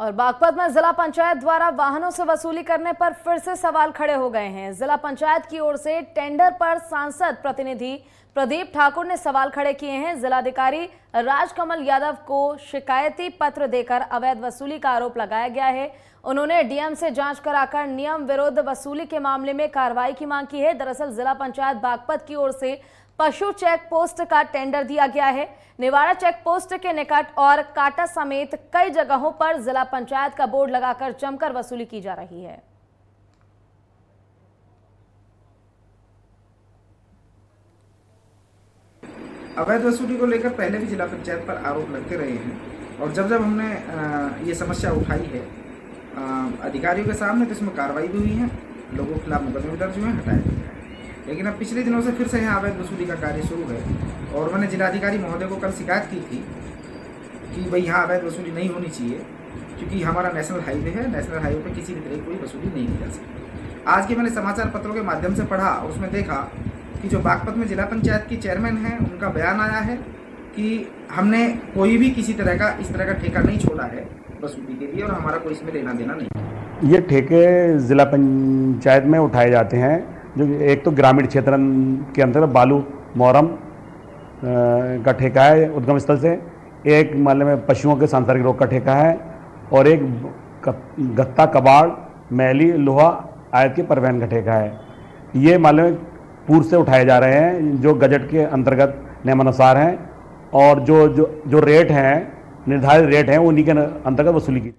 और बागपत में जिला पंचायत द्वारा वाहनों से वसूली करने पर फिर से सवाल खड़े हो गए हैं। जिला पंचायत की ओर से टेंडर पर सांसद प्रतिनिधि प्रदीप ठाकुर ने सवाल खड़े किए हैं। जिलाधिकारी राजकमल यादव को शिकायती पत्र देकर अवैध वसूली का आरोप लगाया गया है। उन्होंने डीएम से जांच कराकर नियम विरुद्ध वसूली के मामले में कार्रवाई की मांग की है। दरअसल जिला पंचायत बागपत की ओर से पशु चेक पोस्ट का टेंडर दिया गया है। निवारा चेक पोस्ट के निकट और काटा समेत कई जगहों पर जिला पंचायत का बोर्ड लगाकर जमकर वसूली की जा रही है। अवैध वसूली को लेकर पहले भी जिला पंचायत पर आरोप लगते रहे हैं और जब हमने ये समस्या उठाई है अधिकारियों के सामने तो इसमें कार्रवाई भी हुई है, लोगों के खिलाफ मुकदमे दर्ज हुए हैं, हटाया गया है। लेकिन अब पिछले दिनों से फिर से यहाँ अवैध वसूली का कार्य शुरू है और मैंने जिलाधिकारी महोदय को कल शिकायत की थी कि भाई यहाँ अवैध वसूली नहीं होनी चाहिए क्योंकि हमारा नेशनल हाईवे है, नेशनल हाईवे पर किसी भी तरह की कोई वसूली नहीं की जा सकती। आज के मैंने समाचार पत्रों के माध्यम से पढ़ा और उसमें देखा कि जो बागपत में जिला पंचायत की चेयरमैन हैं उनका बयान आया है कि हमने कोई भी किसी तरह का इस तरह का ठेका नहीं छोड़ा है वसूली के लिए और हमारा कोई इसमें लेना देना नहीं। ये ठेके जिला पंचायत में उठाए जाते हैं जो एक तो ग्रामीण क्षेत्र के अंतर्गत बालू मोहरम का ठेका है उद्गम स्थल से, एक मामले में पशुओं के सांसारिक रोग का ठेका है और एक गत्ता कबाड़ मैली लोहा आयात के परिवहन का ठेका है। ये मामले पूर्व से उठाए जा रहे हैं जो गजट के अंतर्गत नियमानुसार हैं और जो रेट हैं निर्धारित रेट हैं उन्हीं के अंतर्गत वसूली की।